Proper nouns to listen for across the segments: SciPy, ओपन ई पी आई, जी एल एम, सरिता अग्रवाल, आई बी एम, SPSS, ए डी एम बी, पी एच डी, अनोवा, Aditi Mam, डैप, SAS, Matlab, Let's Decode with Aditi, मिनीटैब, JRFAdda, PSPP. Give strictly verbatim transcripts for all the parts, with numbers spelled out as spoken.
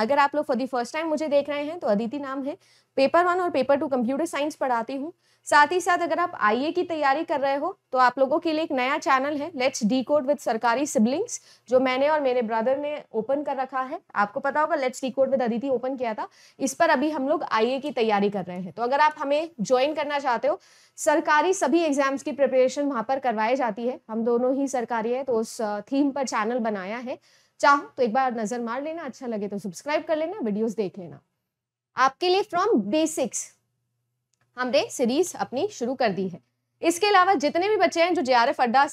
अगर आप लोग फॉर दी फर्स्ट टाइम मुझे देख रहे हैं तो अदिति नाम है, पेपर वन और पेपर टू कंप्यूटर साइंस पढ़ाती हूँ। साथ ही साथ अगर आप आई ए की तैयारी कर रहे हो तो आप लोगों के लिए एक नया चैनल है लेट्स डिकोड विद सरकारी सिबलिंग्स, जो मैंने और मेरे ब्रदर ने ओपन कर रखा है। आपको पता होगा let's decode with Aditi open किया था, इस पर अभी हम लोग आई ए की तैयारी कर रहे हैं। तो अगर आप हमें ज्वाइन करना चाहते हो, सरकारी सभी एग्जाम्स की प्रिपरेशन वहाँ पर करवाई जाती है, हम दोनों ही सरकारी है, तो उस थीम पर चैनल बनाया है। चाहो तो एक बार नजर मार लेना, अच्छा लगे तो सब्सक्राइब कर लेना, वीडियोस देख लेना। आपके लिए फ्रॉम बेसिक्स हमने सीरीज अपनी शुरू कर दी है। इसके अलावा जितने भी बच्चे हैं जो जेआरएफ अड्डा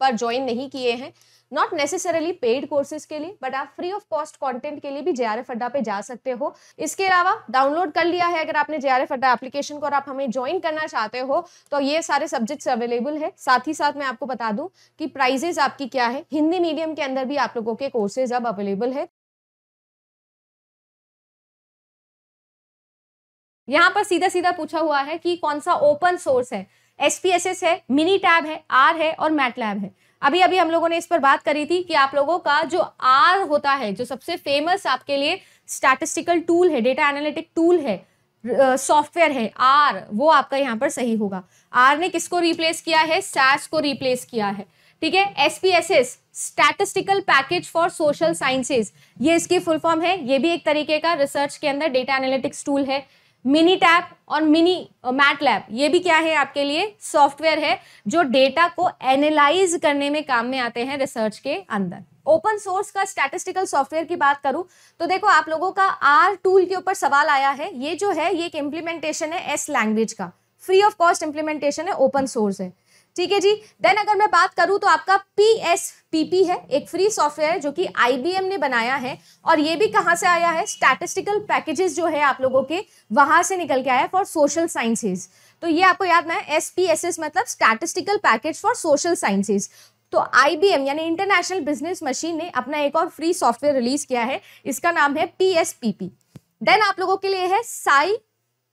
पर ज्वाइन नहीं किए हैं, नॉट नेसेसरली पेड कोर्सेज के लिए, बट आप फ्री ऑफ कॉस्ट कंटेंट के लिए भी जेआरएफ अड्डा पे जा सकते हो। इसके अलावा डाउनलोड कर लिया है अगर आपने जेआरएफ अड्डा एप्लीकेशन को और आप हमें ज्वाइन करना चाहते हो तो ये सारे सब्जेक्ट्स अवेलेबल है। साथ ही साथ मैं आपको बता दूं कि प्राइजेज आपकी क्या है। हिंदी मीडियम के अंदर भी आप लोगों के कोर्सेज अब अवेलेबल है। यहाँ पर सीधा सीधा पूछा हुआ है कि कौन सा ओपन सोर्स है। एस पी एस एस है, मिनीटैब है, आर है और मैटलैब है। अभी अभी हम लोगों ने इस पर बात करी थी कि आप लोगों का जो आर होता है, जो सबसे फेमस आपके लिए स्टैटिस्टिकल टूल है, डेटा एनालिटिक टूल है, सॉफ्टवेयर है, आर वो आपका यहाँ पर सही होगा। आर ने किसको रिप्लेस किया है? सास को रिप्लेस किया है, ठीक है। S P S S statistical package for social sciences, ये इसकी फुल फॉर्म है। ये भी एक तरीके का रिसर्च के अंदर डेटा एनालिटिक्स टूल है। मिनीटैब और मिनी मैटलैब ये भी क्या है आपके लिए? सॉफ्टवेयर है जो डेटा को एनालाइज करने में काम में आते हैं रिसर्च के अंदर। ओपन सोर्स का स्टैटिस्टिकल सॉफ्टवेयर की बात करूं तो देखो आप लोगों का आर टूल के ऊपर सवाल आया है। ये जो है ये एक इम्प्लीमेंटेशन है एस लैंग्वेज का, फ्री ऑफ कॉस्ट इम्प्लीमेंटेशन है, ओपन सोर्स है, ठीक है जी। देन अगर मैं बात करूं तो आपका पी एस पी पी है, एक फ्री सॉफ्टवेयर है जो कि आई बी एम ने बनाया है। और ये भी कहां से आया है? स्टैटिस्टिकल पैकेजेस जो है आप लोगों के वहां से निकल के आया है फॉर सोशल साइंसेज। तो ये आपको याद ना, एस पी एस एस मतलब statistical package for social sciences. तो आई बी एम यानी इंटरनेशनल बिजनेस मशीन ने अपना एक और फ्री सॉफ्टवेयर रिलीज किया है, इसका नाम है P S P P. Then आप लोगों के लिए है साई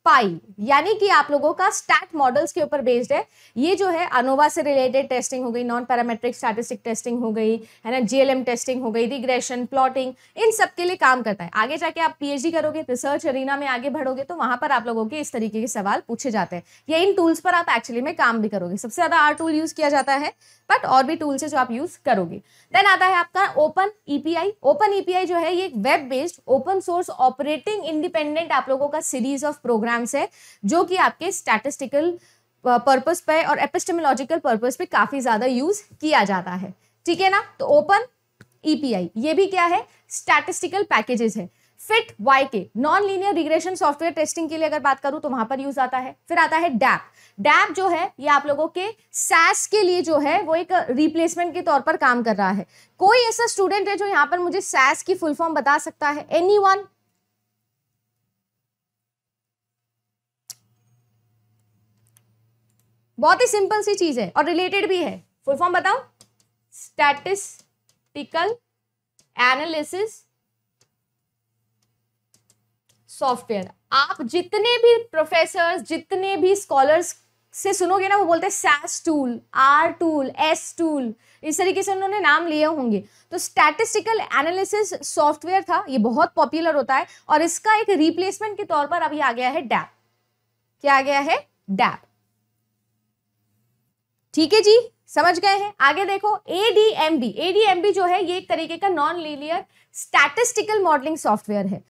पाई, यानी कि आप लोगों का स्टैट मॉडल्स के ऊपर बेस्ड है। ये जो है अनोवा से रिलेटेड टेस्टिंग हो गई, नॉन पैरामेट्रिक स्टैटिस्टिक टेस्टिंग हो गई, है ना, जी एल एम टेस्टिंग हो गई, रिग्रेशन, प्लॉटिंग, इन सब के लिए काम करता है। आगे जाके आप पी एच डी करोगे, रिसर्च अरीना में आगे बढ़ोगे तो वहां पर आप लोगों के इस तरीके के सवाल पूछे जाते हैं, या इन टूल्स पर आप एक्चुअली में काम भी करोगे। सबसे ज्यादा आर टूल यूज किया जाता है, बट और भी टूल्स है जो आप यूज करोगे। देन आता है आपका ओपन ई पी आई। ओपन ई पी आई जो है ये web based open source operating independent आप लोगों का सीरीज ऑफ प्रोग्राम है जो कि आपके स्टैटिस्टिकल पर्पस पे और एपिस्टेमोलॉजिकल पर्पस पे काफी ज्यादा यूज किया जाता है, ठीक है ना। तो ओपन ई पी आई ये भी क्या है? स्टैटिस्टिकल पैकेजेस है। Fityk non linear regression software testing के लिए अगर बात करूं तो वहां पर यूज आता है। फिर आता है डैप। डैप जो है ये आप लोगों के सास के लिए जो है वो एक रिप्लेसमेंट के तौर पर काम कर रहा है। कोई ऐसा स्टूडेंट है जो यहाँ पर मुझे सास की फुल फॉर्म बता सकता है? एनीवन? बहुत ही सिंपल सी चीज है और रिलेटेड भी है। फुल फॉर्म बताओ। Statistical analysis software. आप जितने भी प्रोफेसर्स, जितने भी स्कॉलर्स से सुनोगे ना, वो बोलते हैं SAS tool, R tool, S tool, इस तरीके से उन्होंने नाम लिए होंगे। तो स्टैटिस्टिकल एनालिसिस सॉफ्टवेयर था, ये बहुत पॉपुलर होता है और इसका एक रिप्लेसमेंट के तौर पर अभी आ गया है डैप। क्या आ गया है? डैप, ठीक है जी, समझ गए हैं। आगे देखो ए डी एम बी। ए डी एम बी जो है ये एक तरीके का non linear statistical modelling software है।